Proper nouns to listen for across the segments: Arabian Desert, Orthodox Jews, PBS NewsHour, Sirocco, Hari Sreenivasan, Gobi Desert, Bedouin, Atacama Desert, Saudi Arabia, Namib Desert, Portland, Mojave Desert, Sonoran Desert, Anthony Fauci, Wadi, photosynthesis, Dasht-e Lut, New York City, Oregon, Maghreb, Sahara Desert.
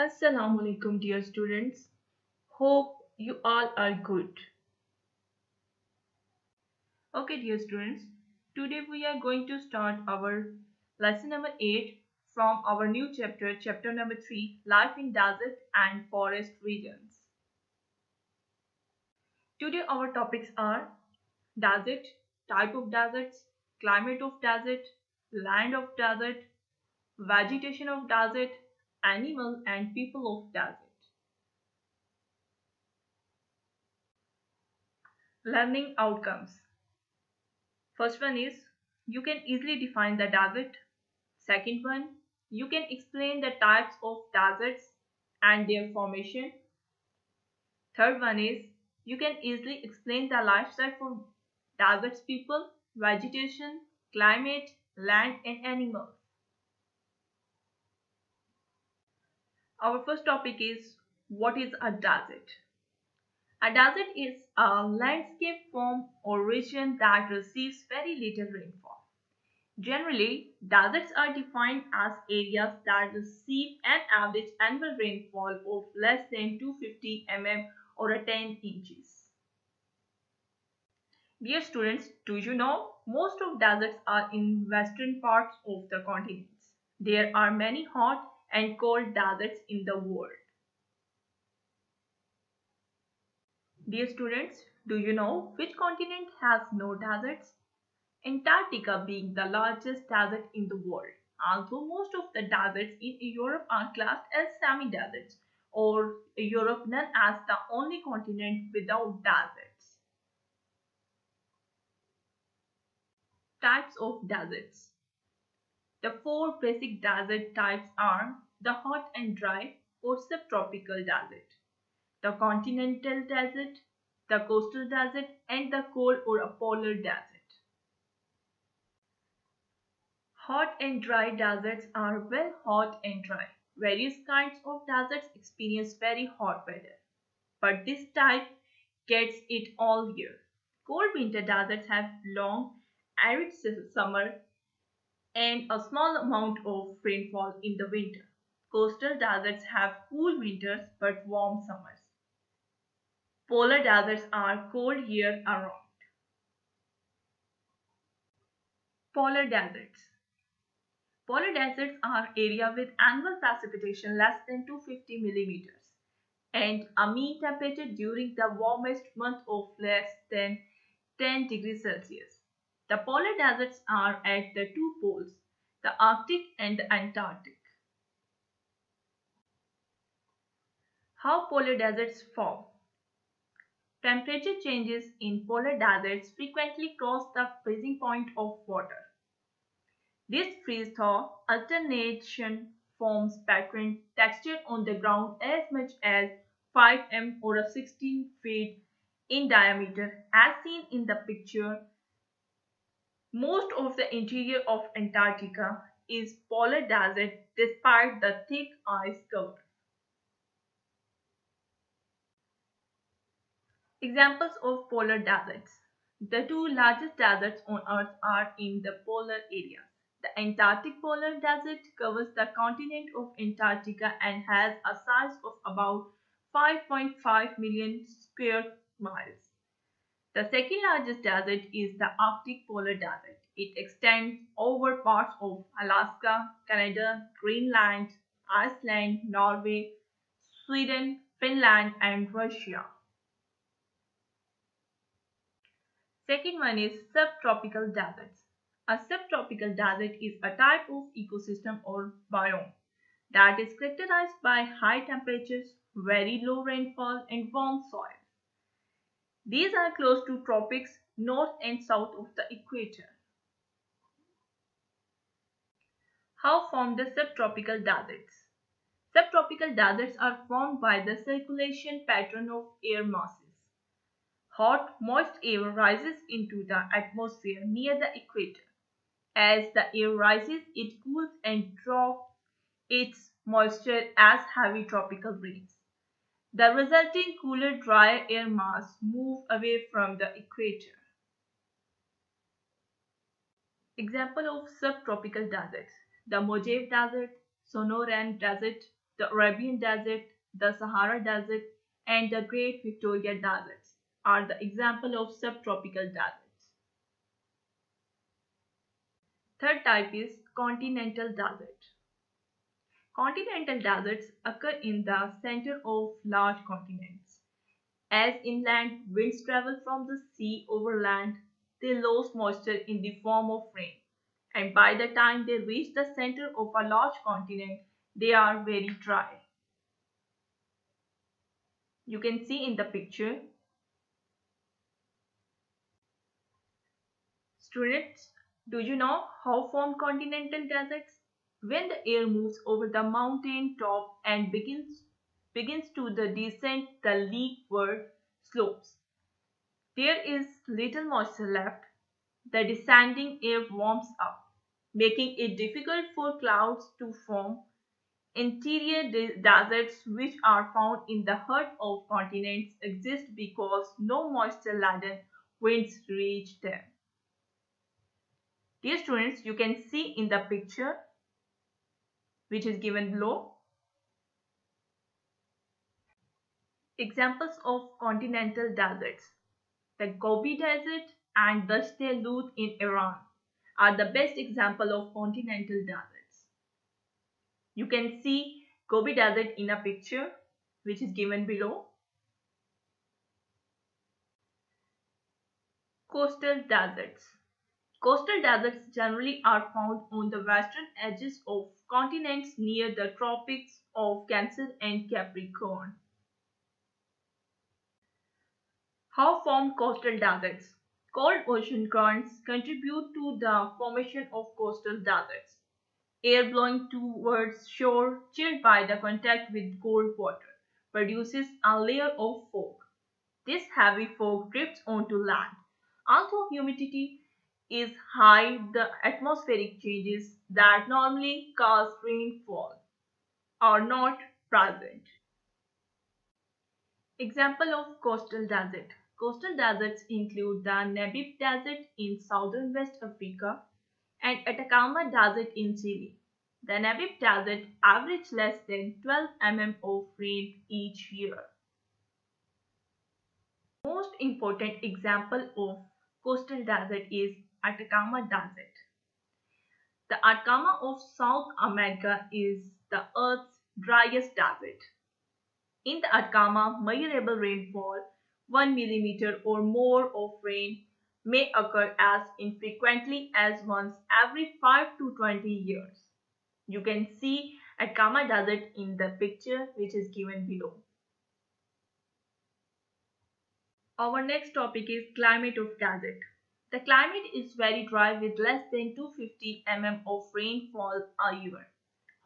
Assalamu alaikum, dear students. Hope you all are good. Okay, dear students, today we are going to start our lesson number 8 from our new chapter number 3, Life in Desert and Forest Regions. Today our topics are desert, type of deserts, climate of desert, land of desert, vegetation of desert, animals and people of desert. Learning outcomes. First one is, you can easily define the desert. Second one, you can explain the types of deserts and their formation. Third one is, you can easily explain the lifestyle for deserts people, vegetation, climate, land and animals. Our first topic is, what is a desert? A desert is a landscape form or region that receives very little rainfall. Generally, deserts are defined as areas that receive an average annual rainfall of less than 250 mm or 10 inches. Dear students, do you know most of deserts are in western parts of the continents? There are many hot and cold deserts in the world. Dear students, do you know which continent has no deserts? Antarctica being the largest desert in the world. Although most of the deserts in Europe are classed as semi-deserts, or Europe known as the only continent without deserts. Types of deserts. The four basic desert types are the hot and dry or subtropical desert, the continental desert, the coastal desert, and the cold or polar desert. Hot and dry deserts are well hot and dry. Various kinds of deserts experience very hot weather, but this type gets it all year. Cold winter deserts have long, arid summer and a small amount of rainfall in the winter. Coastal deserts have cool winters but warm summers. Polar deserts are cold year-round. Polar deserts. Polar deserts are areas with annual precipitation less than 250 millimeters and a mean temperature during the warmest month of less than 10 degrees Celsius. The polar deserts are at the two poles, the Arctic and the Antarctic. How polar deserts form? Temperature changes in polar deserts frequently cross the freezing point of water. This freeze-thaw alternation forms patterned texture on the ground as much as 5 m or 16 feet in diameter as seen in the picture. Most of the interior of Antarctica is polar desert despite the thick ice cover. Examples of polar deserts. The two largest deserts on Earth are in the polar areas. The Antarctic polar desert covers the continent of Antarctica and has a size of about 5.5 million square miles. The second largest desert is the Arctic polar desert. It extends over parts of Alaska, Canada, Greenland, Iceland, Norway, Sweden, Finland, and Russia. Second one is subtropical deserts. A subtropical desert is a type of ecosystem or biome that is characterized by high temperatures, very low rainfall, and warm soil. These are close to tropics north and south of the equator. How formed the subtropical deserts? Subtropical deserts are formed by the circulation pattern of air masses. Hot, moist air rises into the atmosphere near the equator. As the air rises, it cools and drops its moisture as heavy tropical rains. The resulting cooler, drier air mass moves away from the equator. Example of subtropical deserts: the Mojave Desert, Sonoran Desert, the Arabian Desert, the Sahara Desert, and the Great Victoria Desert are the example of subtropical deserts. Third type is continental desert. Continental deserts occur in the center of large continents. As inland winds travel from the sea over land, they lose moisture in the form of rain, and by the time they reach the center of a large continent, they are very dry. You can see in the picture. Students, do you know how form continental deserts? When the air moves over the mountain top and begins to descend the leeward slopes, there is little moisture left. The descending air warms up, making it difficult for clouds to form. Interior deserts, which are found in the heart of continents, exist because no moisture-laden winds reach them. Dear students, you can see in the picture which is given below examples of continental deserts. The Gobi Desert and Dasht-e Lut in Iran are the best example of continental deserts. You can see Gobi Desert in a picture which is given below. Coastal deserts. Coastal deserts generally are found on the western edges of continents near the tropics of Cancer and Capricorn. How form coastal deserts? Cold ocean currents contribute to the formation of coastal deserts. Air blowing towards shore, chilled by the contact with cold water, produces a layer of fog. This heavy fog drifts onto land. Although humidity is high, the atmospheric changes that normally cause rainfall are not present. Example of coastal desert. Coastal deserts include the Namib Desert in southern West Africa and Atacama Desert in Chile. The Namib Desert averages less than 12 mm of rain each year. Most important example of coastal desert is Atacama Desert. The Atacama of South America is the Earth's driest desert. In the Atacama, measurable rainfall, 1 mm or more of rain, may occur as infrequently as once every 5 to 20 years. You can see Atacama Desert in the picture which is given below. Our next topic is climate of desert. The climate is very dry with less than 250 mm of rainfall a year.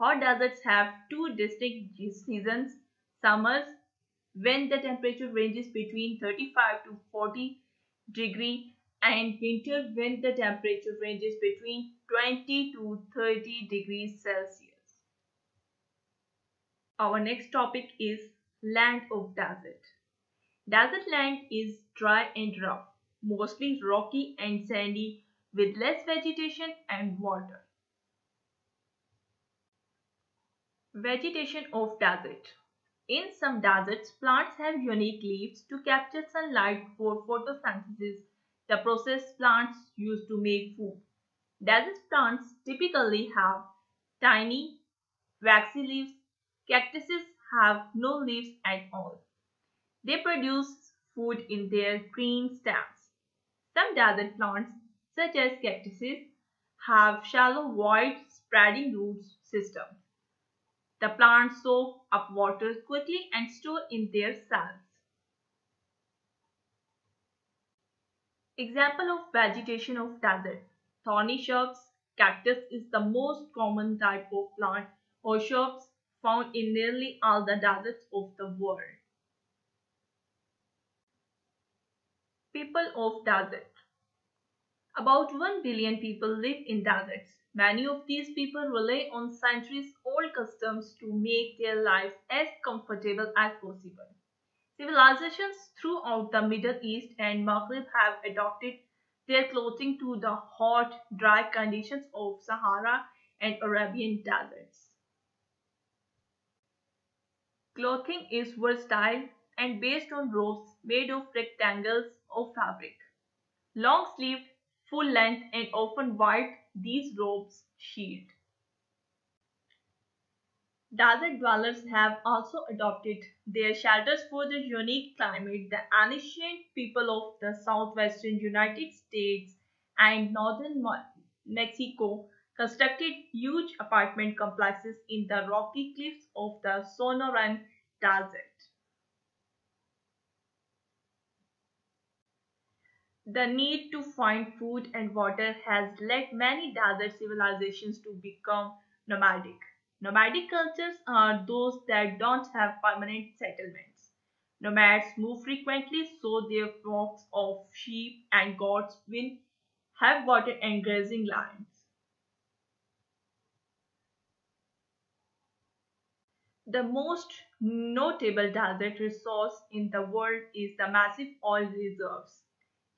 Hot deserts have two distinct seasons, summers when the temperature ranges between 35 to 40 degrees and winter when the temperature ranges between 20 to 30 degrees Celsius. Our next topic is land of desert. Desert land is dry and rough, mostly rocky and sandy, with less vegetation and water. Vegetation of desert. In some deserts, plants have unique leaves to capture sunlight for photosynthesis, the process plants use to make food. Desert plants typically have tiny, waxy leaves. Cactuses have no leaves at all. They produce food in their green stems. Some desert plants, such as cactuses, have shallow, wide, spreading root systems. The plants soak up water quickly and store in their cells. Example of vegetation of desert. Thorny shrubs. Cactus is the most common type of plant or shrubs found in nearly all the deserts of the world. People of desert. About 1 billion people live in deserts. Many of these people rely on centuries-old customs to make their life as comfortable as possible. Civilizations throughout the Middle East and Maghreb have adopted their clothing to the hot, dry conditions of Sahara and Arabian deserts. Clothing is versatile and based on ropes made of rectangles of fabric. Long-sleeved, full-length and often white, these robes sheathed. Desert dwellers have also adopted their shelters for the unique climate. The ancient people of the southwestern United States and northern Mexico constructed huge apartment complexes in the rocky cliffs of the Sonoran Desert. The need to find food and water has led many desert civilizations to become nomadic. Nomadic cultures are those that don't have permanent settlements. Nomads move frequently, so their flocks of sheep and goats will have water and grazing lands. The most notable desert resource in the world is the massive oil reserves.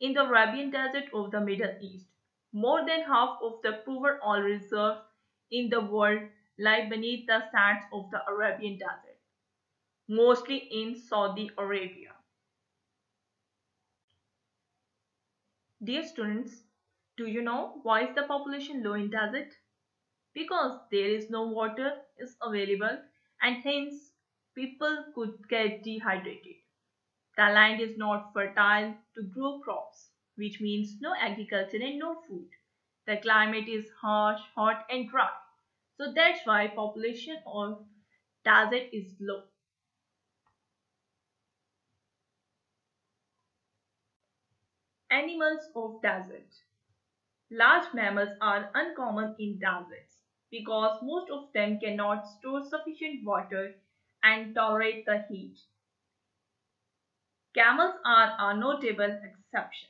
In the Arabian Desert of the Middle East, more than half of the proven oil reserves in the world lie beneath the sands of the Arabian Desert, mostly in Saudi Arabia. Dear students, do you know why is the population low in desert? Because there is no water is available and hence people could get dehydrated. The land is not fertile to grow crops, which means no agriculture and no food. The climate is harsh, hot and dry. So that's why population of desert is low. Animals of desert. Large mammals are uncommon in deserts because most of them cannot store sufficient water and tolerate the heat. Camels are a notable exception.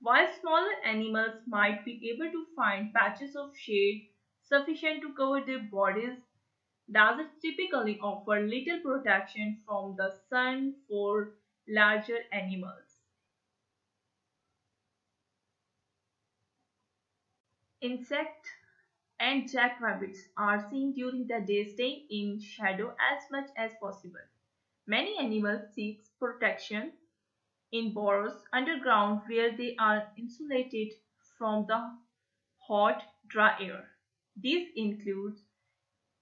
While smaller animals might be able to find patches of shade sufficient to cover their bodies, deserts typically offer little protection from the sun for larger animals. Insects and jackrabbits are seen during the day, staying in shadow as much as possible. Many animals seek protection in burrows underground where they are insulated from the hot, dry air. These include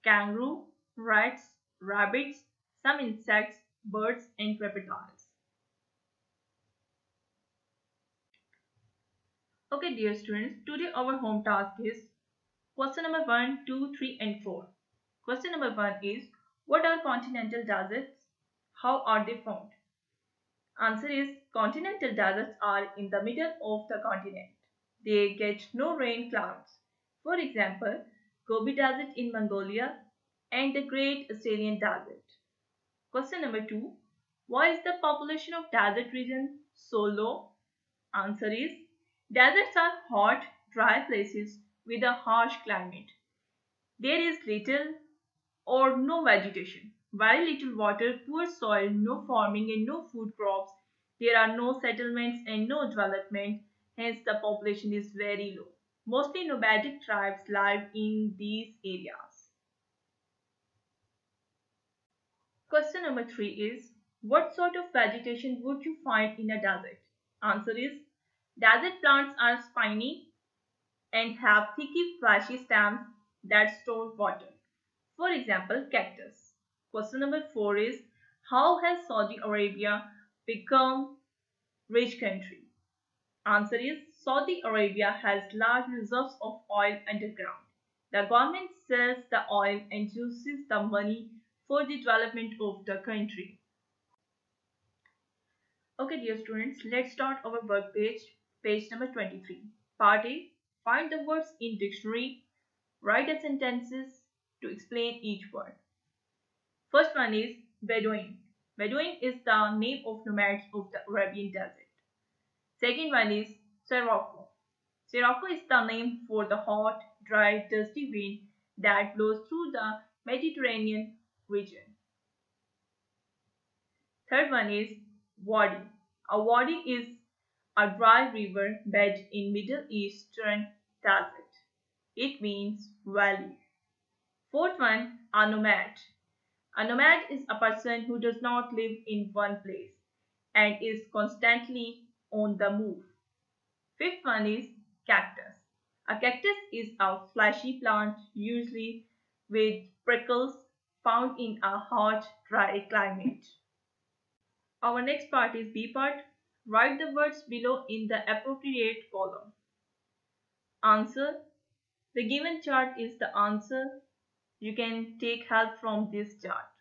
kangaroo, rats, rabbits, some insects, birds, and reptiles. Okay, dear students, today our home task is question number 1, 2, 3, and 4. Question number 1 is, what are continental deserts? How are they found? Answer is, continental deserts are in the middle of the continent. They get no rain clouds. For example, Gobi Desert in Mongolia and the Great Australian Desert. Question number 2. Why is the population of desert regions so low? Answer is, deserts are hot, dry places with a harsh climate. There is little or no vegetation, very little water, poor soil, no farming and no food crops. There are no settlements and no development, hence the population is very low. Mostly nomadic tribes live in these areas. Question number 3 is, what sort of vegetation would you find in a desert? Answer is, desert plants are spiny and have thicky, fleshy stems that store water. For example, cactus. Question number 4 is, how has Saudi Arabia become a rich country? Answer is, Saudi Arabia has large reserves of oil underground. The government sells the oil and uses the money for the development of the country. Okay, dear students, let's start our work page, page number 23. Part A, find the words in dictionary, write a sentences to explain each word. First one is Bedouin. Bedouin is the name of nomads of the Arabian Desert. Second one is Sirocco. Sirocco is the name for the hot, dry, dusty wind that blows through the Mediterranean region. Third one is Wadi. A wadi is a dry river bed in Middle Eastern Desert. It means valley. Fourth one, a nomad. A nomad is a person who does not live in one place and is constantly on the move. Fifth one is cactus. A cactus is a fleshy plant, usually with prickles, found in a hot, dry climate. Our next part is B part. Write the words below in the appropriate column. Answer. The given chart is the answer. You can take help from this chart.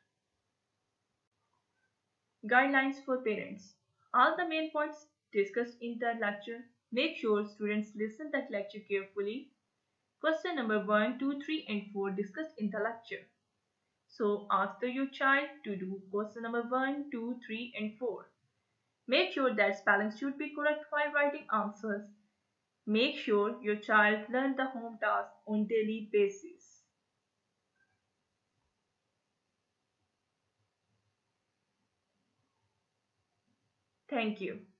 Guidelines for parents. All the main points discussed in the lecture. Make sure students listen that lecture carefully. Question number 1, 2, 3 and 4 discussed in the lecture. So ask your child to do question number 1, 2, 3 and 4. Make sure that spelling should be correct while writing answers. Make sure your child learns the home task on daily basis. Thank you.